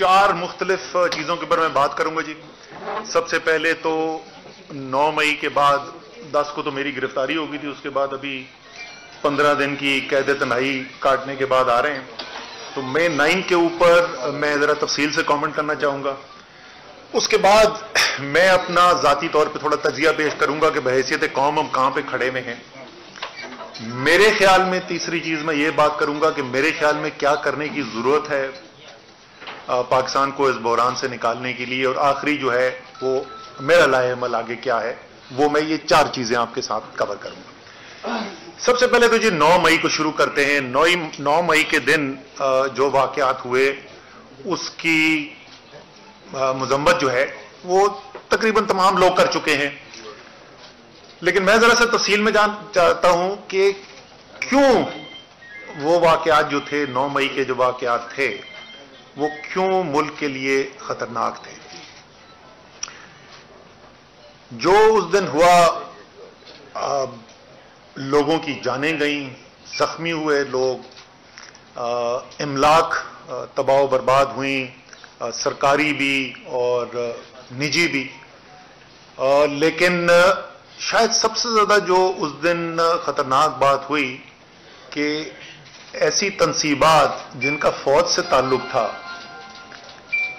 चार मुख्तलिफ चीज़ों के ऊपर मैं बात करूंगा जी। सबसे पहले तो 9 मई के बाद 10 को तो मेरी गिरफ्तारी हो गई थी, उसके बाद अभी 15 दिन की कैद तनाई काटने के बाद आ रहे हैं, तो मई 9 के ऊपर मैं ज़रा तफसील से कमेंट करना चाहूँगा। उसके बाद मैं अपना ज़ाती तौर पे थोड़ा तजिया पेश करूँगा कि बहैसियत कौम हम कहाँ पर खड़े में हैं। मेरे ख्याल में तीसरी चीज़ मैं ये बात करूँगा कि मेरे ख्याल में क्या करने की ज़रूरत है पाकिस्तान को इस बहरान से निकालने के लिए, और आखिरी जो है वो मेरा लाएमल आगे क्या है, वो मैं ये चार चीजें आपके साथ कवर करूंगा। सबसे पहले तो ये 9 मई को शुरू करते हैं। 9 मई के दिन जो वाकयात हुए उसकी मजम्मत जो है वो तकरीबन तमाम लोग कर चुके हैं, लेकिन मैं जरा सा तफसील में जानना चाहता हूं कि क्यों वो वाकयात जो थे, 9 मई के जो वाकयात थे, वो क्यों मुल्क के लिए खतरनाक थे। जो उस दिन हुआ, लोगों की जानें गईं, जख्मी हुए लोग, इमलाक तबाह बर्बाद हुई, सरकारी भी और निजी भी। लेकिन शायद सबसे ज़्यादा जो उस दिन खतरनाक बात हुई कि ऐसी तनसीबात जिनका फौज से ताल्लुक था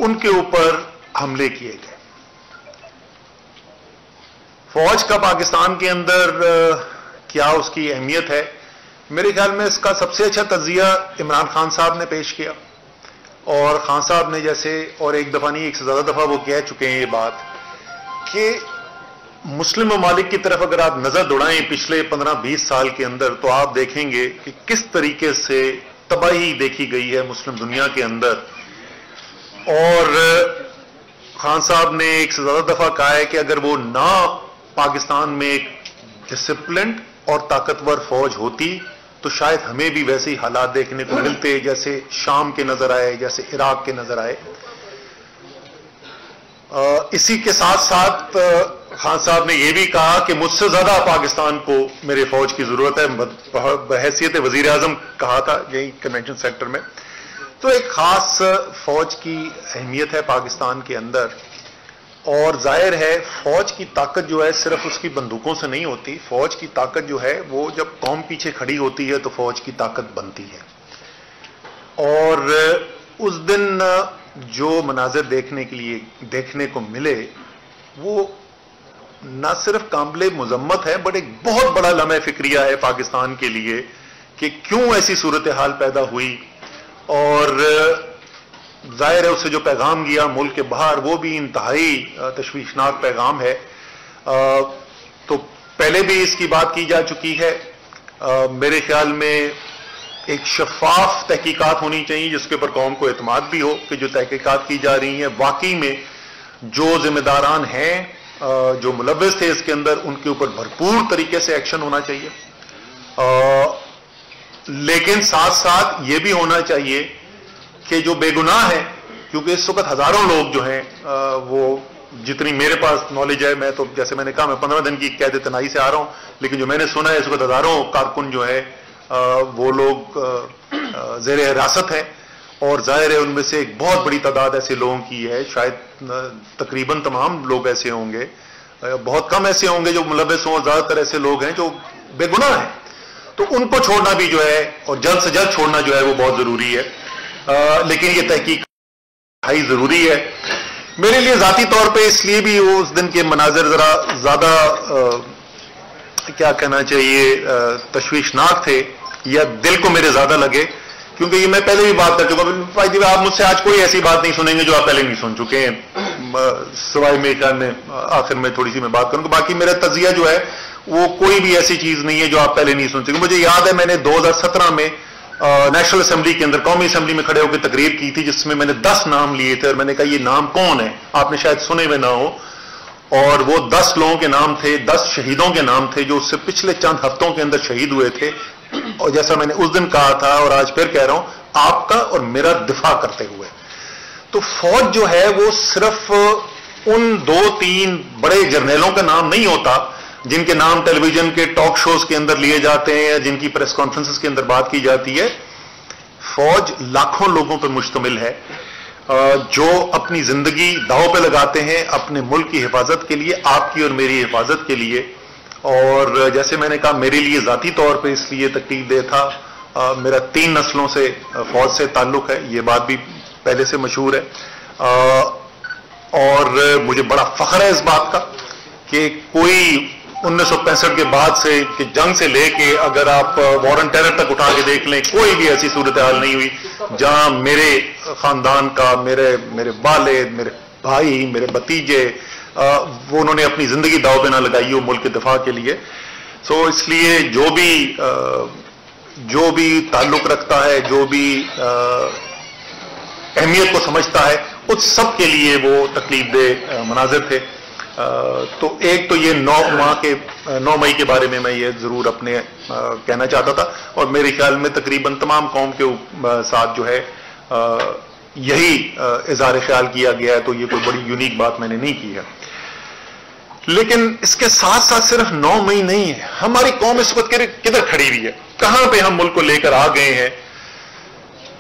उनके ऊपर हमले किए गए। फौज का पाकिस्तान के अंदर क्या उसकी अहमियत है, मेरे ख्याल में इसका सबसे अच्छा तजिया इमरान खान साहब ने पेश किया, और खान साहब ने जैसे और एक दफ़ा नहीं, एक से ज़्यादा दफ़ा वो कह चुके हैं ये बात कि मुस्लिम ममालिक की तरफ अगर आप नजर दौड़ाएं पिछले 15-20 साल के अंदर, तो आप देखेंगे कि किस तरीके से तबाही देखी गई है मुस्लिम दुनिया के अंदर। और खान साहब ने एक से ज्यादा दफा कहा है कि अगर वो ना पाकिस्तान में एक डिसिप्लिन और ताकतवर फौज होती तो शायद हमें भी वैसे ही हालात देखने को मिलते जैसे शाम के नजर आए, जैसे इराक के नजर आए। इसी के साथ साथ खान साहब ने यह भी कहा कि मुझसे ज्यादा पाकिस्तान को मेरे फौज की जरूरत है, बहैसियत वजीर आजम कहा था यही कन्वेंशन सेक्टर में। तो एक खास फौज की अहमियत है पाकिस्तान के अंदर, और जाहिर है फौज की ताकत जो है सिर्फ उसकी बंदूकों से नहीं होती, फौज की ताकत जो है वो जब कौम पीछे खड़ी होती है तो फौज की ताकत बनती है। और उस दिन जो मनाजिर देखने को मिले वो ना सिर्फ काबिल मजम्मत है, बट एक बहुत बड़ा लम्हे फिक्रिया है पाकिस्तान के लिए कि क्यों ऐसी सूरत हाल पैदा हुई। और जाहिर है उससे जो पैगाम गया मुल्क के बाहर वो भी इंतहाई तशवीशनाक पैगाम है। तो पहले भी इसकी बात की जा चुकी है। मेरे ख्याल में एक शफाफ तहकीकात होनी चाहिए जिसके ऊपर कौम को एतमाद भी हो कि जो तहकीकात की जा रही है वाकई में जो जिम्मेदारान हैं, जो मुलव्विस थे इसके अंदर, उनके ऊपर भरपूर तरीके से एक्शन होना चाहिए। लेकिन साथ साथ ये भी होना चाहिए कि जो बेगुनाह है, क्योंकि इस वक्त हजारों लोग जो हैं वो, जितनी मेरे पास नॉलेज है, मैं तो जैसे मैंने कहा मैं 15 दिन की कैद तनाई से आ रहा हूं, लेकिन जो मैंने सुना है इस वक्त हजारों कारकुन जो है वो लोग जेर हिरासत है, और जाहिर है उनमें से एक बहुत बड़ी तादाद ऐसे लोगों की है, शायद तकरीबन तमाम लोग ऐसे होंगे, बहुत कम ऐसे होंगे जो मुलव्विस हों, ज्यादातर ऐसे लोग हैं जो बेगुनाह हैं। तो उनको छोड़ना भी जो है, और जल्द से जल्द छोड़ना जो है, वो बहुत जरूरी है। लेकिन ये तहकीक हाई जरूरी है। मेरे लिए जाती तौर पर इसलिए भी वो उस दिन के मनाजिर जरा ज्यादा क्या कहना चाहिए तशवीशनाक थे, या दिल को मेरे ज्यादा लगे, क्योंकि ये मैं पहले भी बात कर चुका हूं। भाई जी आप मुझसे आज कोई ऐसी बात नहीं सुनेंगे जो आप पहले नहीं सुन चुके हैं, सिवाय मेरे ख्याल में आखिर में थोड़ी सी मैं बात करूंगा। बाकी मेरा तजिया जो है वो कोई भी ऐसी चीज नहीं है जो आप पहले नहीं सुन चुके। मुझे याद है मैंने 2017 में नेशनल असेंबली के अंदर, कौमी असेंबली में खड़े होकर तकरीर की थी जिसमें मैंने 10 नाम लिए थे, और मैंने कहा ये नाम कौन है, आपने शायद सुने हुए ना हो। और वो 10 लोगों के नाम थे, 10 शहीदों के नाम थे जो उससे पिछले चंद हफ्तों के अंदर शहीद हुए थे। और जैसा मैंने उस दिन कहा था और आज फिर कह रहा हूं, आपका और मेरा दिफा करते हुए। तो फौज जो है वो सिर्फ उन 2-3 बड़े जर्नलों का नाम नहीं होता जिनके नाम टेलीविजन के टॉक शोज के अंदर लिए जाते हैं या जिनकी प्रेस कॉन्फ्रेंसेस के अंदर बात की जाती है। फौज लाखों लोगों पर मुश्तमिल है। जो अपनी जिंदगी दांव पे लगाते हैं अपने मुल्क की हिफाजत के लिए, आपकी और मेरी हिफाजत के लिए। और जैसे मैंने कहा, मेरे लिए ज़ाती तौर पे इसलिए तकलीफदेह था, मेरा 3 नस्लों से फौज से ताल्लुक है, ये बात भी पहले से मशहूर है। और मुझे बड़ा फख्र है इस बात का कि कोई 1965 के बाद से, कि जंग से लेके अगर आप वॉर ऑन टेरर तक उठा के देख लें, कोई भी ऐसी सूरत हाल नहीं हुई जहां मेरे खानदान का, मेरे वालिद, मेरे भाई, मेरे भतीजे, वो उन्होंने अपनी जिंदगी दांव पे ना लगाई हो मुल्क के दिफा के लिए। सो इसलिए जो भी ताल्लुक रखता है, जो भी अहमियत को समझता है, उस सब के लिए वो तकलीफदेह मनाजिर थे। तो एक तो ये 9 मई के बारे में मैं ये जरूर अपने कहना चाहता था। और मेरे ख्याल में तकरीबन तमाम कौम के साथ जो है यही इज़हार ख्याल किया गया है, तो ये कोई बड़ी यूनिक बात मैंने नहीं की है। लेकिन इसके साथ साथ सिर्फ 9 मई नहीं है, हमारी कौम इस वक्त किधर खड़ी हुई है, कहां पे हम मुल्क को लेकर आ गए हैं।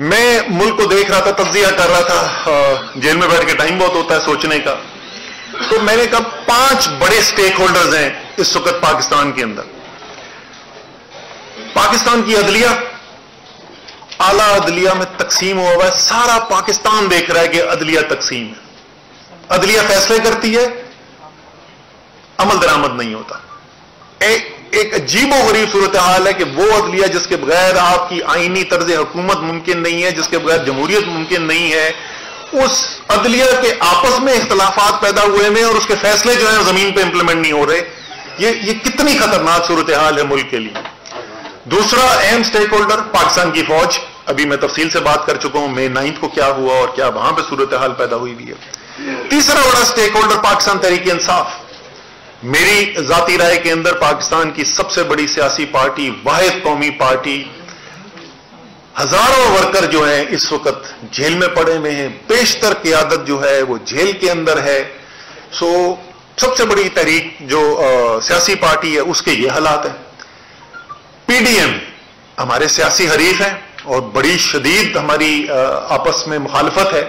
मैं मुल्क को देख रहा था, तज्जिया कर रहा था, जेल में बैठ के टाइम बहुत होता है सोचने का, तो मैंने कहा 5 बड़े स्टेक होल्डर्स हैं इस वक्त पाकिस्तान के अंदर। पाकिस्तान की अदलिया, आला अदलिया में तकसीम हुआ हुआ है, सारा पाकिस्तान देख रहा है कि अदलिया तकसीम है, अदलिया फैसले करती है, अमल दरामद नहीं होता। एक अजीबो गरीब सूरत हाल है कि वो अदलिया जिसके बगैर आपकी आईनी तर्ज हुकूमत मुमकिन नहीं है, जिसके बगैर जमहूरियत मुमकिन नहीं है, उस अदलिया के आपस में इख्तलाफात पैदा हुए हैं और उसके फैसले जो है जमीन पे इंप्लीमेंट नहीं हो रहे। ये कितनी खतरनाक सूरत हाल है मुल्क के लिए। दूसरा अहम स्टेक होल्डर पाकिस्तान की फौज, अभी मैं तफसील से बात कर चुका हूं मई 9 को क्या हुआ और क्या वहां पे सूरत हाल पैदा हुई भी है। तीसरा बड़ा स्टेक होल्डर पाकिस्तान तहरीक इंसाफ, मेरी जाती राय के अंदर पाकिस्तान की सबसे बड़ी सियासी पार्टी, वाहिद कौमी पार्टी। हजारों वर्कर जो हैं इस वक्त जेल में पड़े हुए हैं, बेशतर क़ियादत जो है वो जेल के अंदर है। सो सबसे बड़ी तहरीक जो सियासी पार्टी है उसके ये हालात हैं। पीडीएम हमारे सियासी हरीफ हैं और बड़ी शदीद हमारी आपस में मुखालफत है,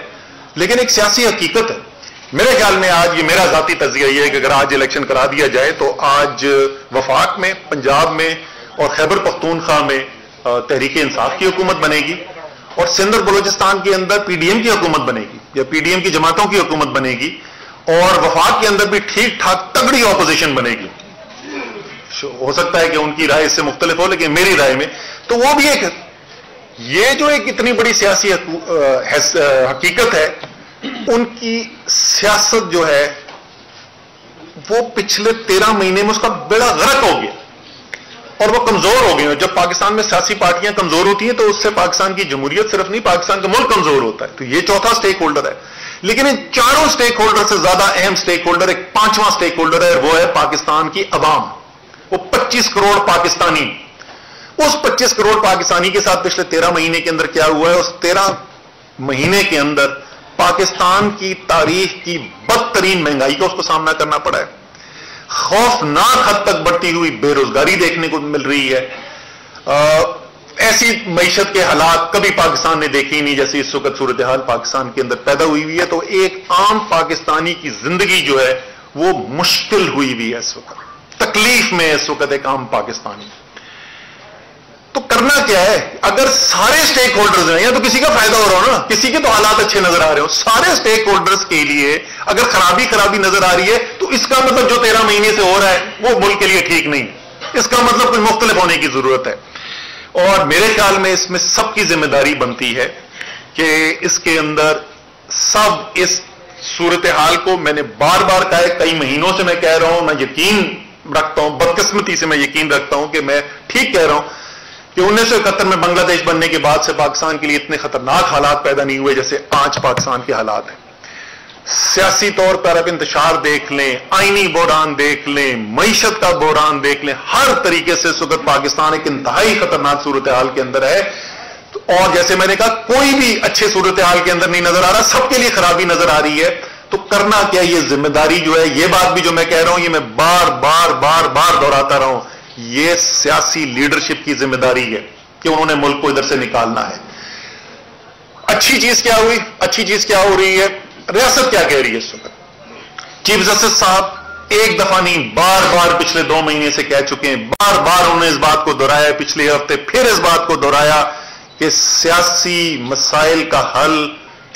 लेकिन एक सियासी हकीकत है। मेरे ख्याल में आज ये मेरा ज़ाती तज़किया ये है कि अगर आज इलेक्शन करा दिया जाए तो आज वफाक में, पंजाब में और खैबर पख्तूनख्वा में तहरीक इंसाफ की हुकूमत बनेगी और सिंध और बलूचिस्तान के अंदर पीडीएम की हुकूमत बनेगी या पीडीएम की जमातों की हुकूमत बनेगी, और वफाक के अंदर भी ठीक ठाक तगड़ी ऑपोजिशन बनेगी। हो सकता है कि उनकी राय इससे मुख्तलिफ हो, लेकिन मेरी राय में तो वो भी एक, ये जो एक इतनी बड़ी सियासी हकीकत है, उनकी सियासत जो है वो पिछले 13 महीने में उसका बेड़ा गर्क हो गया और वो कमजोर हो गई है। जब पाकिस्तान में सियासी पार्टियां कमजोर होती हैं तो उससे पाकिस्तान की जमहूरियत सिर्फ नहीं, पाकिस्तान का मुल्क कमजोर होता है। तो ये चौथा स्टेक होल्डर है। लेकिन इन चारों स्टेक होल्डर से ज्यादा अहम स्टेक होल्डर एक 5वां स्टेक होल्डर है, वो है पाकिस्तान की अवाम, वो 25 करोड़ पाकिस्तानी। उस 25 करोड़ पाकिस्तानी के साथ पिछले 13 महीने के अंदर क्या हुआ है, उस 13 महीने के अंदर पाकिस्तान की तारीख की बदतरीन महंगाई का उसको सामना करना पड़ा है। खौफनाक हद तक बढ़ती हुई बेरोजगारी देखने को मिल रही है। ऐसी मईशत के हालात कभी पाकिस्तान ने देखे ही नहीं जैसी इस वक्त सूरत हाल पाकिस्तान के अंदर पैदा हुई हुई है। तो एक आम पाकिस्तानी की जिंदगी जो है वो मुश्किल हुई हुई है, इस वक्त तकलीफ में इस वक्त एक आम पाकिस्तानी। तो करना क्या है, अगर सारे स्टेक होल्डर्स हैं या तो किसी का फायदा हो रहा हो ना, किसी के तो हालात अच्छे नजर आ रहे हो। सारे स्टेक होल्डर्स के लिए अगर खराबी नजर आ रही है तो इसका मतलब जो 13 महीने से हो रहा है वो मुल्क के लिए ठीक नहीं है, इसका मतलब कुछ मुख्तलिफ होने की जरूरत है। और मेरे ख्याल में इसमें सबकी जिम्मेदारी बनती है कि इसके अंदर सब इस सूरत हाल को, मैंने बार बार कहा है, कई महीनों से मैं कह रहा हूं, मैं यकीन रखता हूं, बदकिस्मती से मैं यकीन रखता हूं कि मैं ठीक कह रहा हूं कि 1971 में बांग्लादेश बनने के बाद से पाकिस्तान के लिए इतने खतरनाक हालात पैदा नहीं हुए जैसे आज पाकिस्तान के हालात हैं। सियासी तौर पर आप इंतशार देख लें, आईनी बहरान देख लें, मईशत का बहरान देख लें, हर तरीके से इस वक्त पाकिस्तान एक इंतहाई खतरनाक सूरत हाल के अंदर है। और जैसे मैंने कहा, कोई भी अच्छे सूरत हाल के अंदर नहीं नजर आ रहा, सबके लिए खराबी नजर आ रही है। तो करना क्या, ये जिम्मेदारी जो है, ये बात भी जो मैं कह रहा हूं, ये मैं बार बार बार बार दोहराता रहा हूं, ये सियासी लीडरशिप की जिम्मेदारी है कि उन्होंने मुल्क को इधर से निकालना है। अच्छी चीज क्या हुई, अच्छी चीज क्या हो रही है, रियासत क्या कह रही है इस वक्त। चीफ जस्टिस साहब एक दफा नहीं बार बार पिछले 2 महीने से कह चुके हैं, बार बार उन्होंने इस बात को दोहराया, पिछले हफ्ते फिर इस बात को दोहराया कि सियासी मसाइल का हल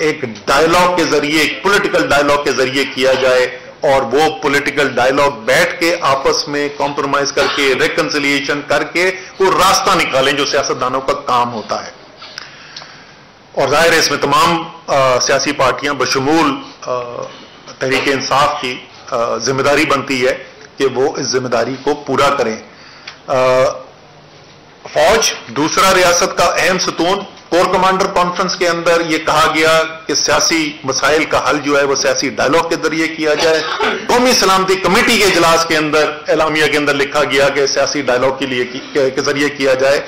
एक डायलॉग के जरिए, एक पॉलिटिकल डायलॉग के जरिए किया जाए, और वो पॉलिटिकल डायलॉग बैठ के आपस में कॉम्प्रोमाइज करके, रेकंसिलिएशन करके वो रास्ता निकालें जो सियासतदानों का काम होता है। और जाहिर है इसमें तमाम सियासी पार्टियां बशमूल तहरीके इंसाफ की जिम्मेदारी बनती है कि वो इस जिम्मेदारी को पूरा करें। फौज दूसरा रियासत का अहम सतून, कोर कमांडर कॉन्फ्रेंस के अंदर यह कहा गया कि सियासी मसाइल का हल जो है वो सियासी डायलॉग के जरिए किया जाए। कौमी सलामती कमेटी के इजलास के अंदर, एलामिया के अंदर लिखा गया कि सियासी डायलॉग के जरिए किया जाए।